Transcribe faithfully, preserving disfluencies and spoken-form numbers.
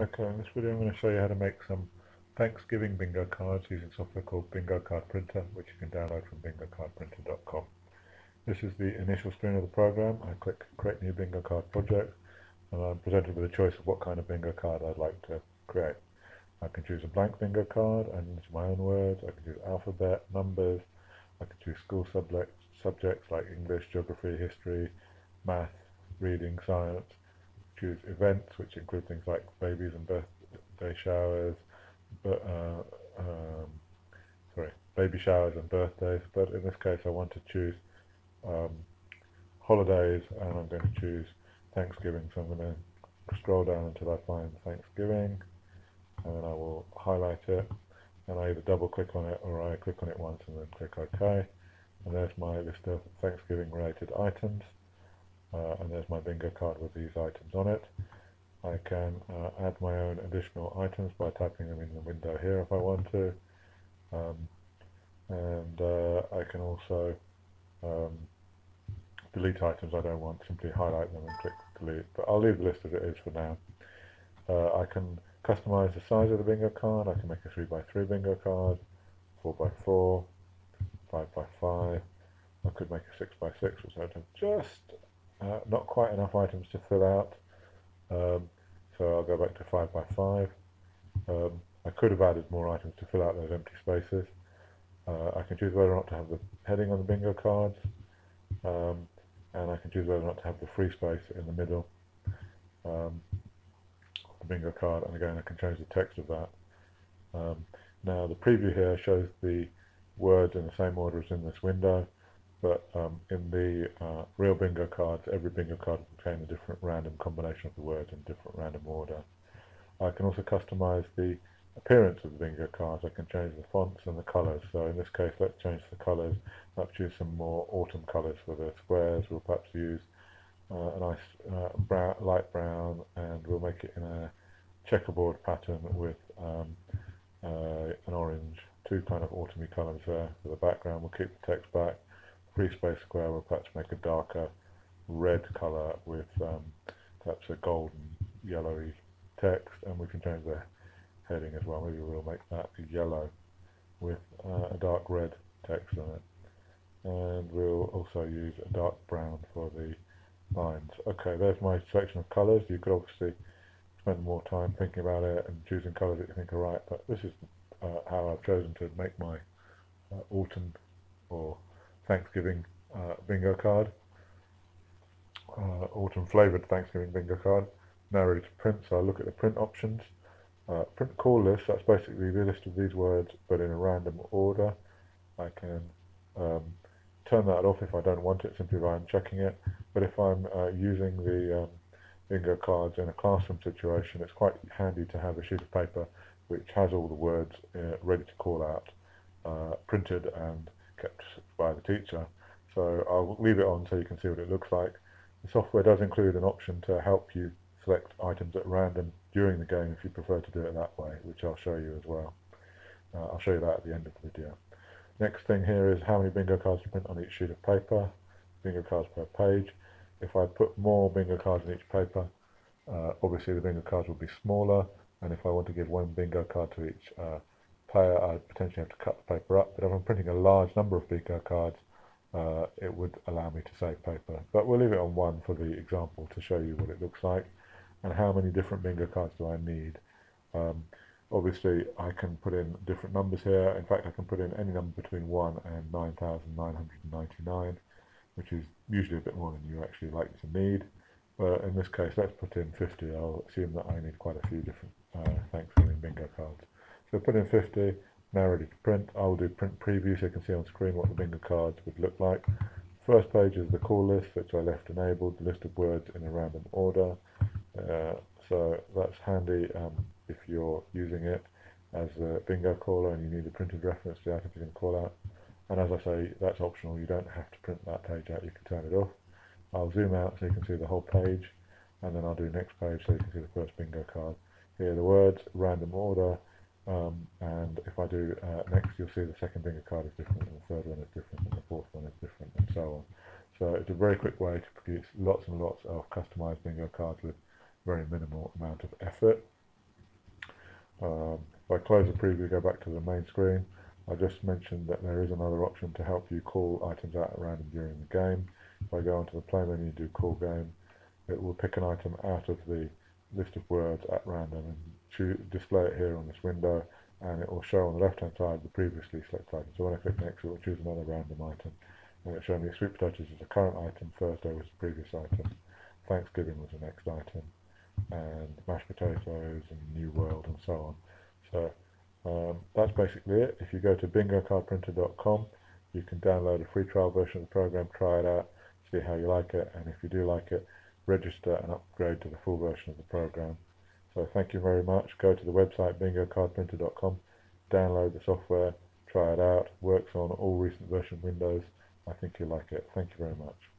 Okay, in this video I'm going to show you how to make some Thanksgiving bingo cards using software called Bingo Card Printer, which you can download from bingo card printer dot com. This is the initial screen of the program. I click Create New Bingo Card Project, and I'm presented with a choice of what kind of bingo card I'd like to create. I can choose a blank bingo card, I can use my own words, I can choose alphabet, numbers, I can choose school subject, subjects like English, geography, history, math, reading, science. Choose events, which include things like babies and birthday showers, but uh, um, sorry, baby showers and birthdays. But in this case, I want to choose um, holidays, and I'm going to choose Thanksgiving. So I'm going to scroll down until I find Thanksgiving, and then I will highlight it, and I either double click on it or I click on it once and then click OK. And there's my list of Thanksgiving related items. Uh, and there's my bingo card with these items on it. I can uh, add my own additional items by typing them in the window here if I want to. Um, and uh, I can also um, delete items I don't want, simply highlight them and click delete. But I'll leave the list as it is for now. Uh, I can customize the size of the bingo card. I can make a three by three bingo card, four by four, five by five. I could make a six by six, which I don't have just Uh, not quite enough items to fill out, um, so I'll go back to five by five. Um, I could have added more items to fill out those empty spaces. Uh, I can choose whether or not to have the heading on the bingo cards, um, and I can choose whether or not to have the free space in the middle um, of the bingo card, and again I can change the text of that. Um, now the preview here shows the words in the same order as in this window. But um, in the uh, real bingo cards, every bingo card will contain a different random combination of the words in different random order. I can also customize the appearance of the bingo cards. I can change the fonts and the colors. So in this case, let's change the colors. Let's choose some more autumn colors for the squares. We'll perhaps use uh, a nice uh, brown, light brown, and we'll make it in a checkerboard pattern with um, uh, an orange. Two kind of autumny colors there for the background. We'll keep the text back. Free space square will perhaps make a darker red colour with um, perhaps a golden yellowy text, and we can change the heading as well. Maybe we'll make that yellow with uh, a dark red text on it, and we'll also use a dark brown for the lines. Okay, there's my selection of colours. You could obviously spend more time thinking about it and choosing colours that you think are right, but this is uh, how I've chosen to make my uh, autumn or Thanksgiving uh, bingo card, uh, autumn flavoured Thanksgiving bingo card. Now ready to print, so I look at the print options. Uh, print call list, that's basically the list of these words but in a random order. I can um, turn that off if I don't want it, simply by unchecking it. But if I'm uh, using the um, bingo cards in a classroom situation, it's quite handy to have a sheet of paper which has all the words uh, ready to call out, uh, printed and kept by the teacher. So I'll leave it on so you can see what it looks like. The software does include an option to help you select items at random during the game if you prefer to do it that way, which I'll show you as well. Uh, I'll show you that at the end of the video. Next thing here is how many bingo cards to print on each sheet of paper, bingo cards per page. If I put more bingo cards in each paper, uh, obviously the bingo cards will be smaller, and if I want to give one bingo card to each uh, player, I'd potentially have to cut the paper up, but if I'm printing a large number of bingo cards, uh, it would allow me to save paper. But we'll leave it on one for the example to show you what it looks like, and how many different bingo cards do I need. Um, obviously I can put in different numbers here. In fact, I can put in any number between one and nine thousand nine hundred ninety-nine, which is usually a bit more than you actually like to need, but in this case let's put in fifty. I'll assume that I need quite a few different uh, Thanksgiving bingo cards. So put in fifty, now ready to print. I'll do print preview so you can see on screen what the bingo cards would look like. First page is the call list, which I left enabled, the list of words in a random order. Uh, so that's handy um, if you're using it as a bingo caller and you need a printed reference to the item you can call out. And as I say, that's optional, you don't have to print that page out, you can turn it off. I'll zoom out so you can see the whole page, and then I'll do next page so you can see the first bingo card. Here are the words, random order. Um, and if I do uh, next, you'll see the second bingo card is different, and the third one is different, and the fourth one is different, and so on. So it's a very quick way to produce lots and lots of customized bingo cards with very minimal amount of effort. Um, if I close the preview, go back to the main screen, I just mentioned that there is another option to help you call items out at random during the game. If I go onto the play menu and do call game, it will pick an item out of the list of words at random and choose, display it here on this window, and it will show on the left hand side the previously selected item. So when I click next, it will choose another random item, and it will show me sweet potatoes is the current item, Thursday was the previous item, Thanksgiving was the next item, and mashed potatoes and New World and so on. So um, that's basically it. If you go to bingo card printer dot com, you can download a free trial version of the program, try it out, see how you like it, and if you do like it, register and upgrade to the full version of the program. So thank you very much. Go to the website bingo card printer dot com, download the software, try it out. Works on all recent version Windows. I think you'll like it. Thank you very much.